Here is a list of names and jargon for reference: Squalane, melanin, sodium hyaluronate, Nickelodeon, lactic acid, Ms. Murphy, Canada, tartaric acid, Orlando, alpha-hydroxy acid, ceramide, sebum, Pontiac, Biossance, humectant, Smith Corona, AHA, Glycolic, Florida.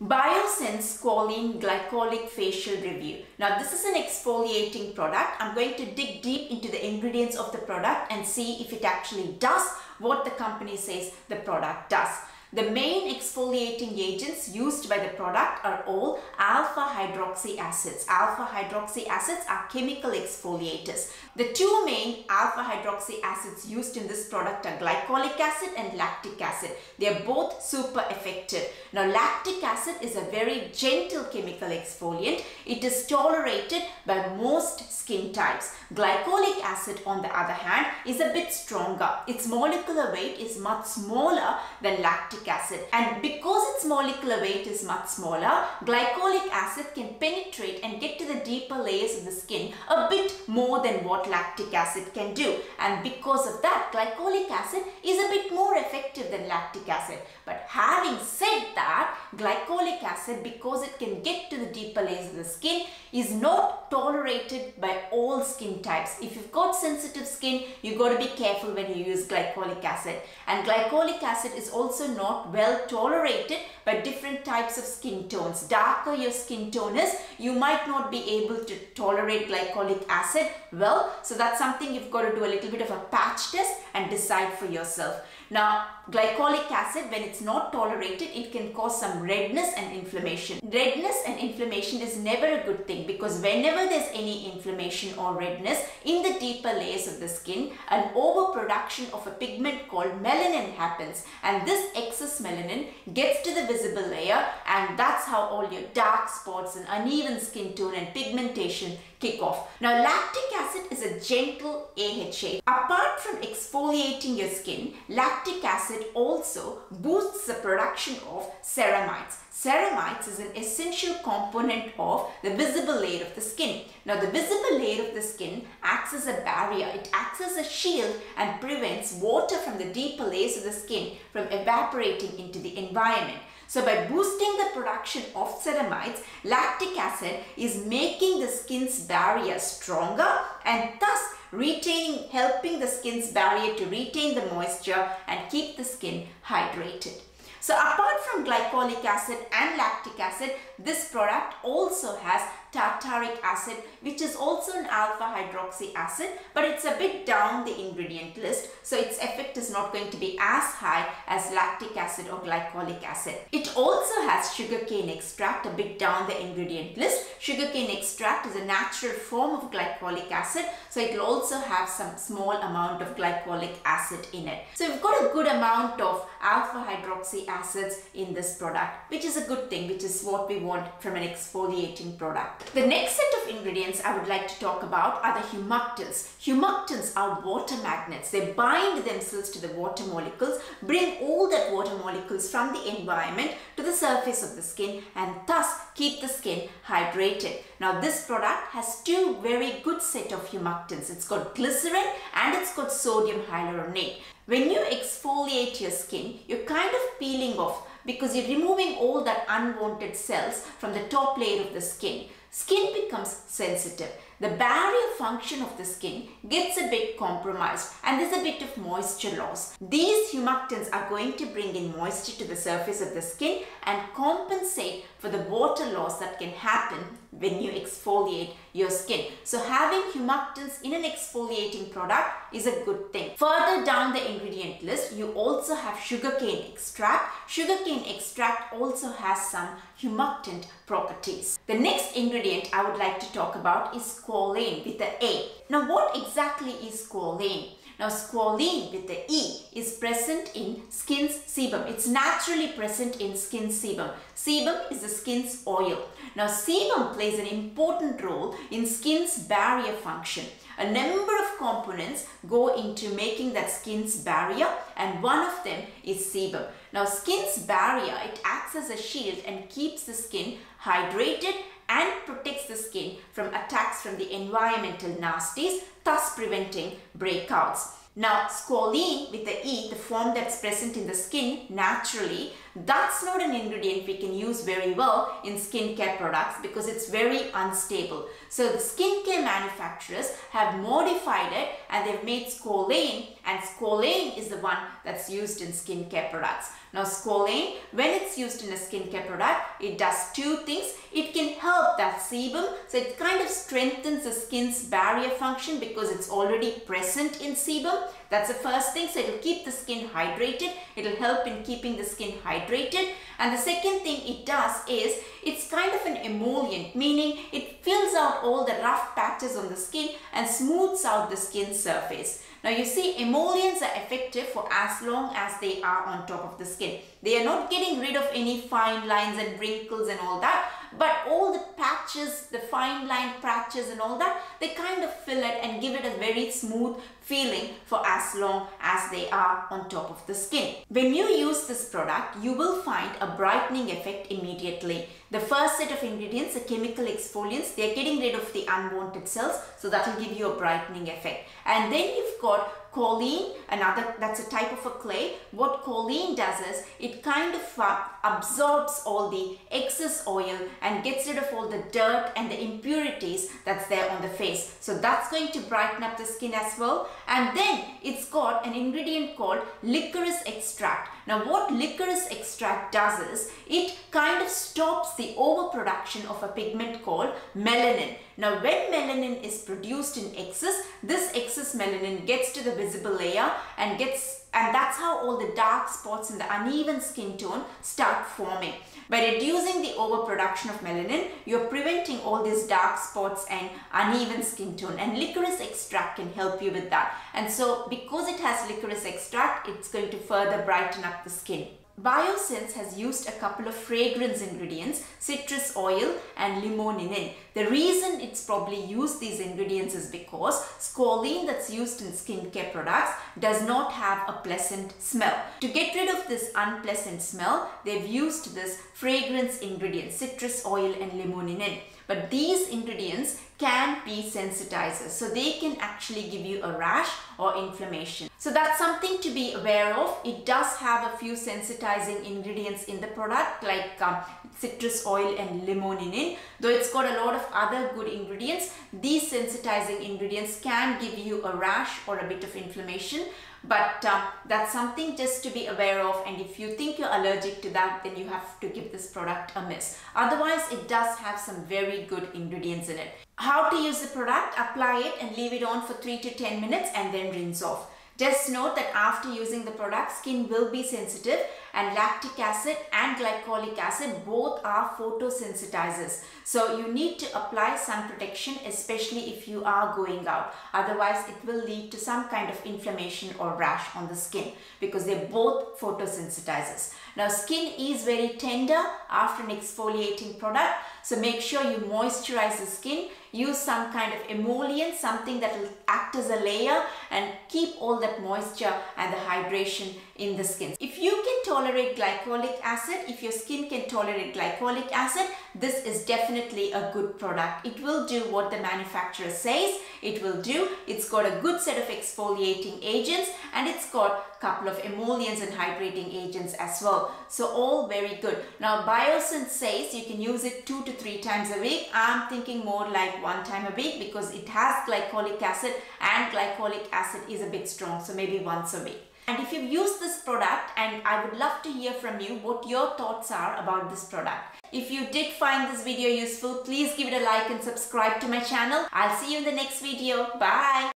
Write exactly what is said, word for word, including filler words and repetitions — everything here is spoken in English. Biossance Squalane Glycolic Facial Review. Now this is an exfoliating product. I'm going to dig deep into the ingredients of the product and see if it actually does what the company says the product does. The main exfoliating agents used by the product are all alpha-hydroxy acids. Alpha-hydroxy acids are chemical exfoliators. The two main alpha-hydroxy acids used in this product are glycolic acid and lactic acid. They are both super effective. Now, lactic acid is a very gentle chemical exfoliant. It is tolerated by most skin types. Glycolic acid, on the other hand, is a bit stronger. Its molecular weight is much smaller than lactic acid. acid and because its molecular weight is much smaller, glycolic acid can penetrate and get to the deeper layers of the skin a bit more than what lactic acid can do, and because of that, glycolic acid is a bit more effective than lactic acid. But having said that, glycolic acid, because it can get to the deeper layers of the skin, is not tolerated by all skin types. If you've got sensitive skin, you've got to be careful when you use glycolic acid, and glycolic acid is also not Not well tolerated by different types of skin tones. Darker your skin tone is, you might not be able to tolerate glycolic acid well. So that's something you've got to do a little bit of a patch test and decide for yourself. Now, glycolic acid, when it's not tolerated, it can cause some redness and inflammation. Redness and inflammation is never a good thing, because whenever there's any inflammation or redness in the deeper layers of the skin, an overproduction of a pigment called melanin happens, and this excess melanin gets to the visible layer, and that's how all your dark spots and uneven skin tone and pigmentation kick off. Now, lactic acid is a gentle A H A. Apart from exfoliating your skin, lactic acid also boosts the production of ceramides. Ceramides is an essential component of the visible layer of the skin. Now, the visible layer of the skin acts as a barrier. It acts as a shield and prevents water from the deeper layers of the skin from evaporating into the environment. So by boosting the production of ceramides, lactic acid is making the skin's barrier stronger and thus retaining, helping the skin's barrier to retain the moisture and keep the skin hydrated. So apart from glycolic acid and lactic acid, this product also has tartaric acid, which is also an alpha hydroxy acid, but it's a bit down the ingredient list, so its effect is not going to be as high as lactic acid or glycolic acid. It also has sugarcane extract, a bit down the ingredient list. Sugarcane extract is a natural form of glycolic acid, so it will also have some small amount of glycolic acid in it. So we've got a good amount of alpha hydroxy acids in this product, which is a good thing, which is what we want from an exfoliating product. The next set of ingredients I would like to talk about are the humectants. Humectants are water magnets. They bind themselves to the water molecules, bring all that water molecules from the environment to the surface of the skin, and thus keep the skin hydrated. Now, this product has two very good set of humectants. It's got glycerin and it's got sodium hyaluronate. When you exfoliate your skin, you're kind of peeling off, because you're removing all that unwanted cells from the top layer of the skin. Skin becomes sensitive. The barrier function of the skin gets a bit compromised, and there's a bit of moisture loss. These humectants are going to bring in moisture to the surface of the skin and compensate for the water loss that can happen when you exfoliate your skin. So having humectants in an exfoliating product is a good thing. Further down the ingredient list, you also have sugarcane extract. Sugarcane extract also has some humectant properties. The next ingredient I would like to talk about is squalane with the A. Now, what exactly is squalane? Now, squalane with the E is present in skin's sebum. It's naturally present in skin's sebum. Sebum is the skin's oil. Now, sebum plays an important role in skin's barrier function. A number of components go into making that skin's barrier, and one of them is sebum. Now, skin's barrier, it acts as a shield and keeps the skin hydrated and protects the skin from attacks from the environmental nasties, thus preventing breakouts. Now, squalane with the E, the form that's present in the skin naturally, That's not an ingredient we can use very well in skincare products because it's very unstable. So the skincare manufacturers have modified it and they've made squalane, and squalane is the one that's used in skincare products. Now squalane, when it's used in a skincare product, it does two things. It can help that sebum, so it kind of strengthens the skin's barrier function because it's already present in sebum. That's the first thing, so it'll keep the skin hydrated. It'll help in keeping the skin hydrated. And the second thing it does is it's kind of an emollient, meaning it fills out all the rough patches on the skin and smooths out the skin surface. Now you see, emollients are effective for as long as they are on top of the skin. They are not getting rid of any fine lines and wrinkles and all that, but all the patches, the fine line patches and all that, they kind of fill it and give it a very smooth feeling for as long as they are on top of the skin. When you use this product, you will find a brightening effect immediately. The first set of ingredients, the chemical exfoliants, they're getting rid of the unwanted cells, so that will give you a brightening effect. And then you've got choline, another, that's a type of a clay. What choline does is it kind of uh, absorbs all the excess oil and gets rid of all the dirt and the impurities that's there on the face. So that's going to brighten up the skin as well. And then it's got an ingredient called licorice extract. Now what licorice extract does is it kind of stops the overproduction of a pigment called melanin. Now when melanin is produced in excess, this excess melanin gets to the visible layer and gets and that's how all the dark spots and the uneven skin tone start forming. By reducing the overproduction of melanin, you're preventing all these dark spots and uneven skin tone, and licorice extract can help you with that. And so because it has licorice extract, it's going to further brighten up the skin. Biossance has used a couple of fragrance ingredients, citrus oil and limoninin. The reason it's probably used these ingredients is because squalane that's used in skincare products does not have a pleasant smell. To get rid of this unpleasant smell, they've used this fragrance ingredient, citrus oil and limoninin. But these ingredients can be sensitizers, so they can actually give you a rash or inflammation. So that's something to be aware of. It does have a few sensitizing ingredients in the product, like um, citrus oil and limoninin. Though it's got a lot of other good ingredients, these sensitizing ingredients can give you a rash or a bit of inflammation. But uh, that's something just to be aware of, and if you think you're allergic to that, then you have to give this product a miss. Otherwise, it does have some very good ingredients in it. How to use the product? Apply it and leave it on for three to ten minutes and then rinse off. Just note that after using the product, skin will be sensitive, and lactic acid and glycolic acid both are photosensitizers. So you need to apply sun protection, especially if you are going out. Otherwise, it will lead to some kind of inflammation or rash on the skin because they're both photosensitizers. Now, skin is very tender after an exfoliating product, so make sure you moisturize the skin. Use some kind of emollient, something that will act as a layer and keep all that moisture and the hydration in the skin. If you can tolerate glycolic acid, if your skin can tolerate glycolic acid, this is definitely a good product. It will do what the manufacturer says it will do. It's got a good set of exfoliating agents, and it's got a couple of emollients and hydrating agents as well. So all very good. Now Biossance says you can use it two to three times a week. I'm thinking more like one time a week because it has glycolic acid, and glycolic acid is a bit strong, so maybe once a week. And if you've used this product, and I would love to hear from you what your thoughts are about this product. If you did find this video useful, please give it a like and subscribe to my channel. I'll see you in the next video. Bye!